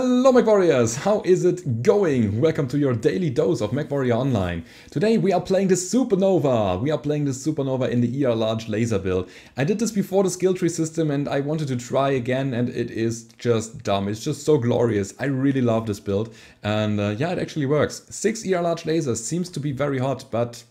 Hello MechWarriors, how is it going? Welcome to your daily dose of MechWarrior Online. Today we are playing the Supernova. We are playing the Supernova in the ER Large Laser build. I did this before the skill tree system and I wanted to try again, and it is just dumb. It's just so glorious. I really love this build, and yeah, it actually works. 6 ER Large Lasers seems to be very hot, but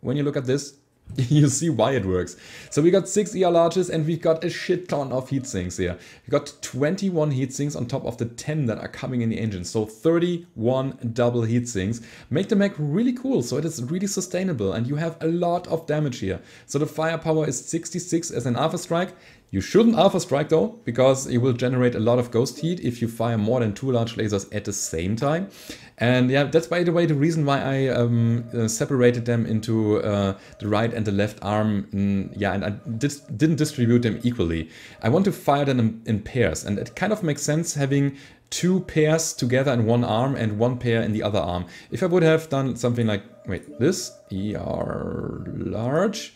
when you look at this, you see why it works. So we got 6 ER larges and we've got a shit ton of heat sinks here. We got 21 heat sinks on top of the 10 that are coming in the engine. So 31 double heat sinks make the mech really cool. So it is really sustainable and you have a lot of damage here. So the firepower is 66 as an alpha strike. You shouldn't alpha strike though, because it will generate a lot of ghost heat if you fire more than 2 large lasers at the same time. And yeah, that's by the way the reason why I separated them into the right and the left arm. Yeah, and I didn't distribute them equally. I want to fire them in pairs, and it kind of makes sense having 2 pairs together in one arm and 1 pair in the other arm. If I would have done something like, wait, this ER large,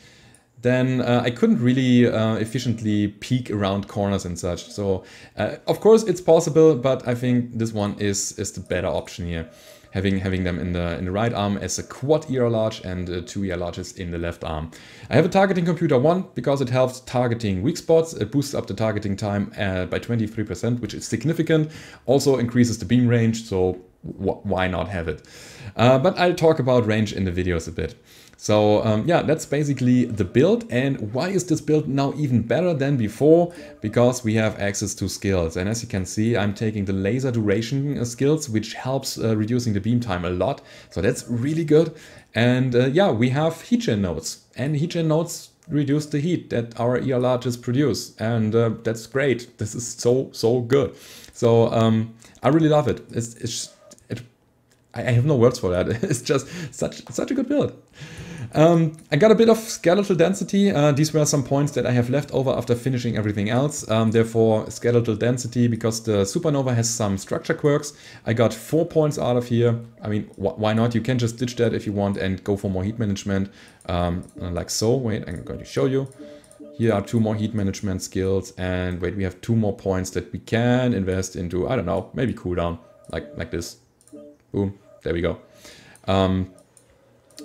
then I couldn't really efficiently peek around corners and such. So of course it's possible, but I think this one is the better option here, having them in the right arm as a quad ER large and 2 ER larges in the left arm. I have a targeting computer 1 because it helps targeting weak spots. It boosts up the targeting time by 23%, which is significant. Also increases the beam range, so why not have it? But I'll talk about range in the videos a bit. So yeah, that's basically the build. And why is this build now even better than before? Because we have access to skills. And as you can see, I'm taking the laser duration skills, which helps reducing the beam time a lot. So that's really good. And yeah, we have heat gen nodes, and heat gen nodes reduce the heat that our ER larges produce. And that's great. This is so good. So I really love it. I have no words for that. It's just such a good build. I got a bit of skeletal density. These were some points that I have left over after finishing everything else. Therefore, skeletal density, because the Supernova has some structure quirks. I got 4 points out of here. I mean, why not? You can just ditch that if you want and go for more heat management. Like so. Wait, I'm going to show you. Here are 2 more heat management skills. And wait, we have 2 more points that we can invest into, I don't know, maybe cooldown. Like this. Boom. There we go.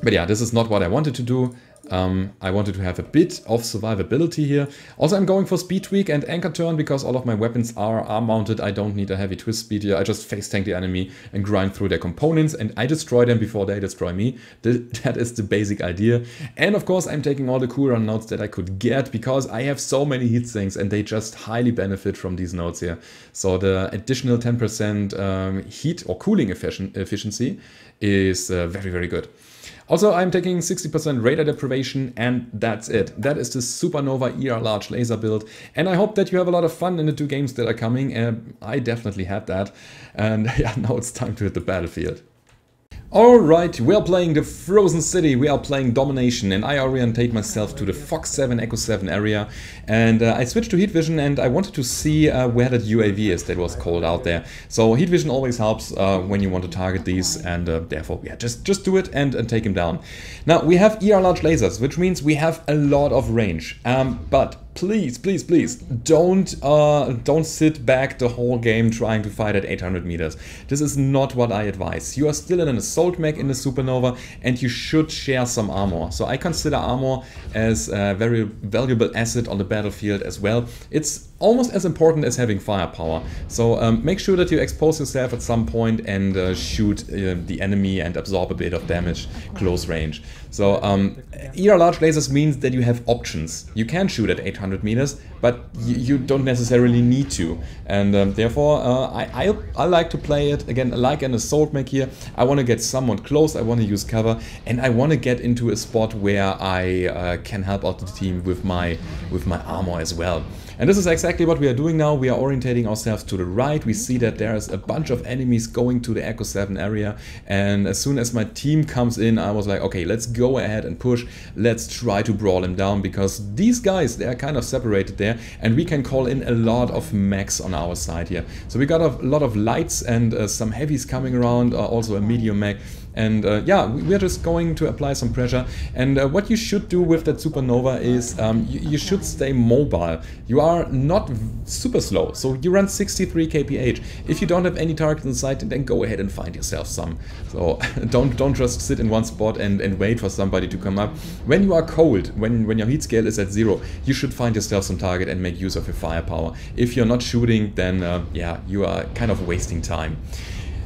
But yeah, this is not what I wanted to do. I wanted to have a bit of survivability here. Also, I'm going for speed tweak and anchor turn because all of my weapons are arm mounted. I don't need a heavy twist speed here. I just face tank the enemy and grind through their components, and I destroy them before they destroy me. That is the basic idea. And of course, I'm taking all the cooldown nodes that I could get because I have so many heat sinks and they just highly benefit from these nodes here. So the additional 10% heat or cooling efficiency is very, very good. Also, I'm taking 60% radar deprivation, and that's it. That is the Supernova ER Large Laser build, and I hope that you have a lot of fun in the 2 games that are coming. I definitely had that, and yeah, now it's time to hit the battlefield. Alright, we are playing the Frozen City, we are playing Domination, and I orientate myself to the Fox 7, Echo 7 area. And I switched to Heat Vision and I wanted to see where that UAV is that was called out there. So Heat Vision always helps when you want to target these, and therefore, yeah, just do it and take him down. Now, we have ER Large Lasers, which means we have a lot of range, but please don't sit back the whole game trying to fight at 800 meters. This is not what I advise. You are still in an assault mech in the Supernova and you should share some armor. So I consider armor as a very valuable asset on the battlefield as well. It's almost as important as having firepower. So make sure that you expose yourself at some point and shoot the enemy and absorb a bit of damage close range. So ER Large Lasers means that you have options. You can shoot at 800 meters, but you don't necessarily need to, and therefore I like to play it again like an assault mech here. I want to get somewhat close, I want to use cover, and I want to get into a spot where I can help out the team with my armor as well. And this is exactly what we are doing now. We are orientating ourselves to the right. We see that there is a bunch of enemies going to the Echo 7 area, and as soon as my team comes in, I was like, okay, let's go ahead and push. Let's try to brawl them down, because these guys, they are kind of separated there, and we can call in a lot of mechs on our side here. So we got a lot of lights and some heavies coming around, also a medium mech. And yeah, we're just going to apply some pressure. And what you should do with that Supernova is you should stay mobile. You are are not super slow, so you run 63 kph. If you don't have any target in sight, then go ahead and find yourself some. So don't just sit in one spot and wait for somebody to come up. When you are cold, when your heat scale is at zero, you should find yourself some target and make use of your firepower. If you're not shooting, then yeah, you are kind of wasting time.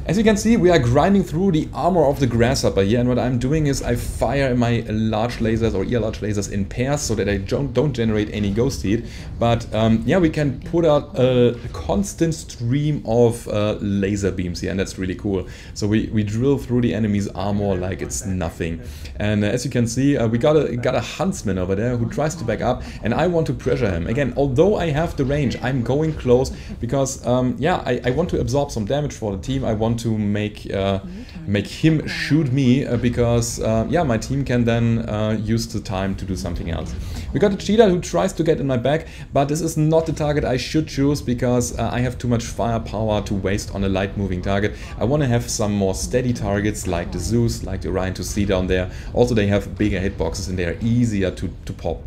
As you can see, we are grinding through the armor of the Grasshopper here, and what I'm doing is I fire my large lasers or ER large lasers in pairs so that I don't generate any ghost heat. But yeah, we can put out a constant stream of laser beams here, and that's really cool. So we drill through the enemy's armor like it's nothing. And as you can see, we got a Huntsman over there who tries to back up, and I want to pressure him. Again, although I have the range, I'm going close because yeah, I want to absorb some damage for the team. I want to make him shoot me because yeah, my team can then use the time to do something else. We got a Cheetah who tries to get in my back, but this is not the target I should choose because I have too much firepower to waste on a light moving target. I want to have some more steady targets like the Zeus, like the Orion to see down there. Also, they have bigger hitboxes and they are easier to pop.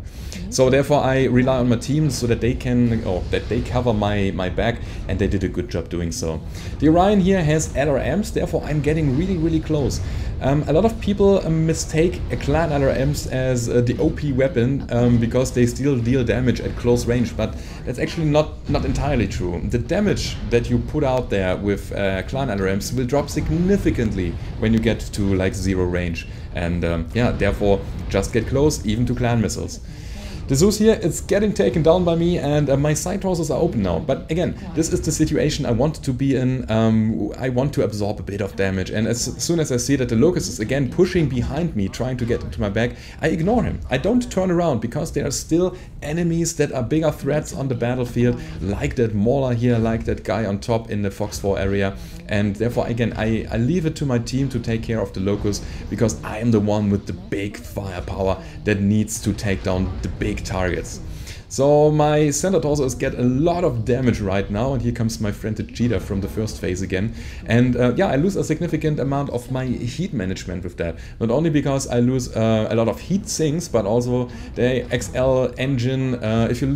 So therefore I rely on my team so that they can, or that they cover my back, and they did a good job doing so. The Orion here has LRMs, therefore I'm getting really close. A lot of people mistake clan LRMs as the OP weapon because they still deal damage at close range, but that's actually not entirely true. The damage that you put out there with clan LRMs will drop significantly when you get to like zero range, and yeah, therefore just get close even to clan missiles. The Zeus here, it's getting taken down by me, and my side houses are open now. But again, this is the situation I want to be in. I want to absorb a bit of damage, and as soon as I see that the Locust is again pushing behind me, trying to get into my back, I ignore him. I don't turn around because there are still enemies that are bigger threats on the battlefield, like that Mauler here, like that guy on top in the Fox 4 area. And therefore, again, I leave it to my team to take care of the Locust because I am the one with the big firepower that needs to take down the big targets. So my center torso is getting a lot of damage right now, and here comes my friend the Cheetah from the first phase again. And yeah, I lose a significant amount of my heat management with that. Not only because I lose a lot of heat sinks, but also the XL engine. If you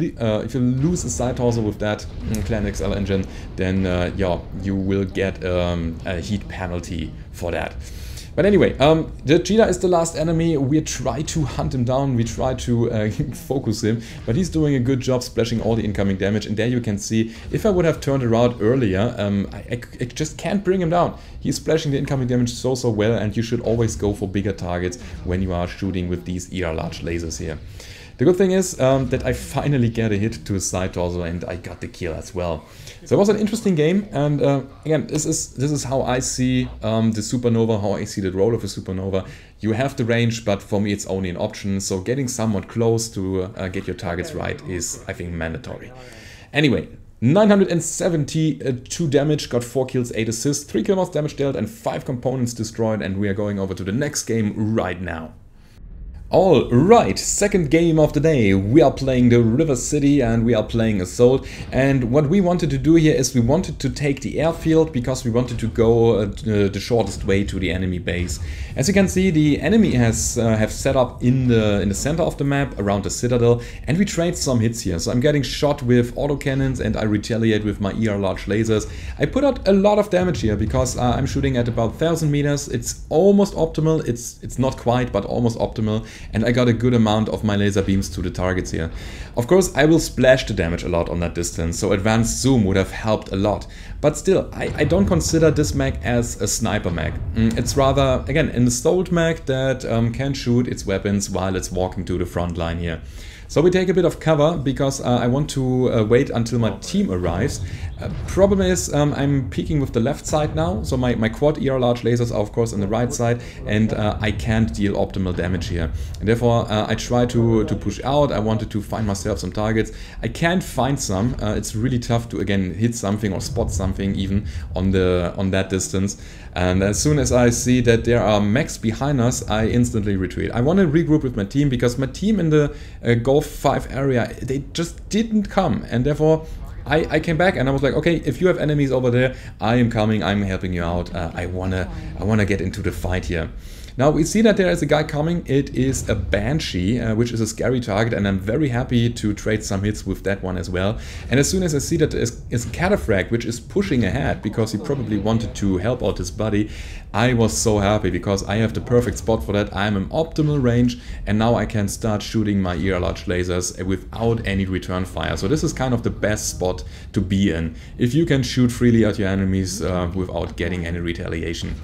lose a side torso with that clan XL engine, then yeah, you will get a heat penalty for that. But anyway, the Cheetah is the last enemy. We try to hunt him down, we try to focus him, but he's doing a good job splashing all the incoming damage, and there you can see, if I would have turned around earlier, I just can't bring him down. He's splashing the incoming damage so well, and you should always go for bigger targets when you are shooting with these ER large lasers here. The good thing is that I finally get a hit to a side torso, and I got the kill as well. So it was an interesting game, and again, this is how I see the Supernova, how I see the role of a Supernova. You have the range, but for me it's only an option, so getting somewhat close to get your targets right is, I think, mandatory. Anyway, 972 damage, got 4 kills, 8 assists, 3 kill mods damage dealt, and 5 components destroyed, and we are going over to the next game right now. Alright, second game of the day. We are playing the River City and we are playing Assault. And what we wanted to do here is we wanted to take the airfield because we wanted to go the shortest way to the enemy base. As you can see, the enemy has have set up in the center of the map around the Citadel, and we trade some hits here. So I'm getting shot with autocannons and I retaliate with my ER large lasers. I put out a lot of damage here because I'm shooting at about 1000 meters. It's almost optimal. It's not quite, but almost optimal. And I got a good amount of my laser beams to the targets here. Of course, I will splash the damage a lot on that distance, so advanced zoom would have helped a lot. But still, I don't consider this mech as a sniper mech. It's rather, again, an assault mech that can shoot its weapons while it's walking to the front line here. So we take a bit of cover because I want to wait until my team arrives. Problem is I'm peeking with the left side now, so my quad ER large lasers are of course on the right side, and I can't deal optimal damage here. And therefore I try to push out. I wanted to find myself some targets. I can't find some. It's really tough to again hit something or spot something even on that distance. And as soon as I see that there are mechs behind us, I instantly retreat. I want to regroup with my team because my team in the Golf 5 area, they just didn't come, and therefore I came back and I was like, okay, if you have enemies over there, I am coming, I'm helping you out, I wanna get into the fight here. Now we see that there is a guy coming. It is a Banshee, which is a scary target, and I'm very happy to trade some hits with that one as well. And as soon as I see that it's Cataphract, which is pushing ahead because he probably wanted to help out his buddy, I was so happy because I have the perfect spot for that. I'm in optimal range, and now I can start shooting my ER Large lasers without any return fire. So this is kind of the best spot to be in, if you can shoot freely at your enemies without getting any retaliation.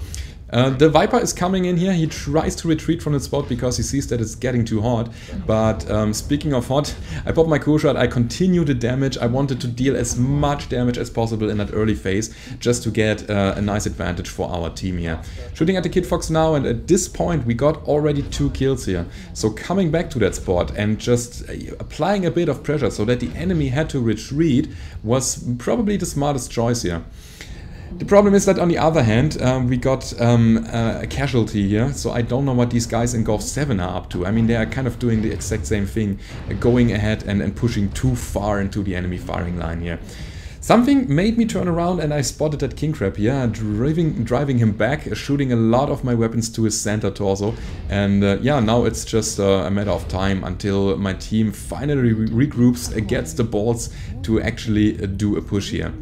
The Viper is coming in here. He tries to retreat from the spot because he sees that it's getting too hot. But speaking of hot, I popped my cool shot. I continue the damage. I wanted to deal as much damage as possible in that early phase just to get a nice advantage for our team here. Shooting at the Kid Fox now, and at this point we got already 2 kills here. So coming back to that spot and just applying a bit of pressure so that the enemy had to retreat was probably the smartest choice here. The problem is that on the other hand, we got a casualty here, so I don't know what these guys in Golf 7 are up to. I mean, they are kind of doing the exact same thing, going ahead and pushing too far into the enemy firing line here. Something made me turn around, and I spotted that King Crab here, driving him back, shooting a lot of my weapons to his center torso. And yeah, now it's just a matter of time until my team finally regroups, gets the balls to actually do a push here.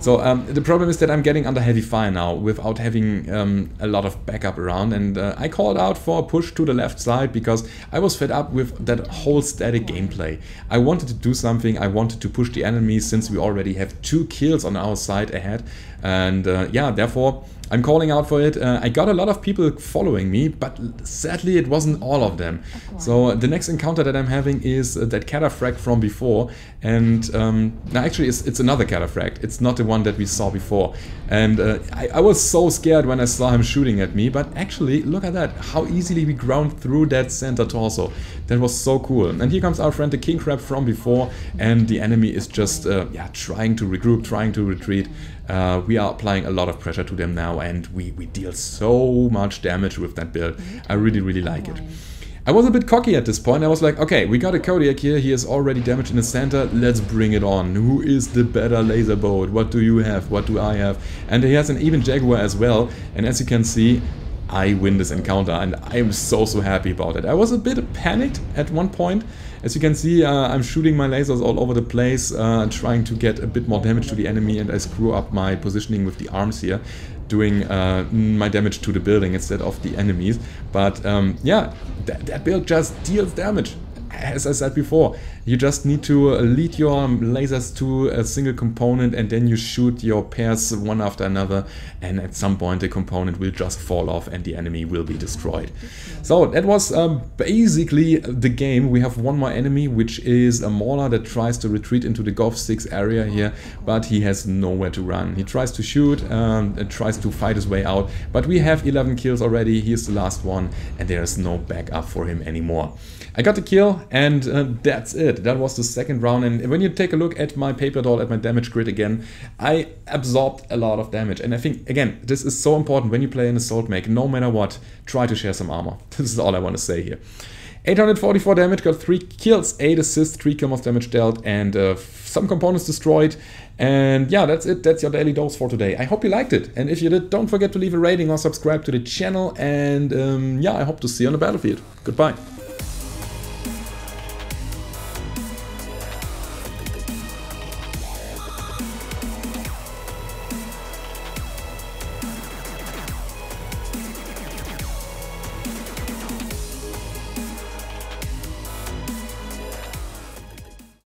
So the problem is that I'm getting under heavy fire now without having a lot of backup around, and I called out for a push to the left side because I was fed up with that whole static gameplay. I wanted to do something, I wanted to push the enemy since we already have 2 kills on our side ahead, and yeah, therefore I'm calling out for it. I got a lot of people following me, but sadly it wasn't all of them. So the next encounter that I'm having is that Cataphract from before, and now actually it's another Cataphract. It's not the one that we saw before. And I was so scared when I saw him shooting at me, but actually look at that, how easily we ground through that center torso. That was so cool. And here comes our friend the King Crab from before, and the enemy is just yeah, trying to regroup, trying to retreat. We are applying a lot of pressure to them now, and we deal so much damage with that build. I really like it. I was a bit cocky at this point. I was like, okay, we got a Kodiak here, he is already damaged in the center, let's bring it on. Who is the better laser boat? What do you have? What do I have? And he has an even Jaguar as well, and as you can see, I win this encounter, and I am so happy about it. I was a bit panicked at one point. As you can see, I'm shooting my lasers all over the place, trying to get a bit more damage to the enemy, and I screw up my positioning with the arms here, doing my damage to the building instead of the enemies. But yeah, that build just deals damage. As I said before, you just need to lead your lasers to a single component, and then you shoot your pairs one after another, and at some point the component will just fall off and the enemy will be destroyed. So that was basically the game. We have one more enemy, which is a Mauler that tries to retreat into the Golf 6 area here, but he has nowhere to run. He tries to shoot and tries to fight his way out, but we have 11 kills already. He is the last one, and there is no backup for him anymore. I got the kill, and that's it. That was the second round, and when you take a look at my paper doll, at my damage grid again, I absorbed a lot of damage. And I think, again, this is so important when you play an assault mech. No matter what, try to share some armor. This is all I want to say here. 844 damage, got 3 kills, 8 assists, 3 kills damage dealt, and some components destroyed. And yeah, that's it. That's your daily dose for today. I hope you liked it, and if you did, don't forget to leave a rating or subscribe to the channel. And yeah, I hope to see you on the battlefield. Goodbye.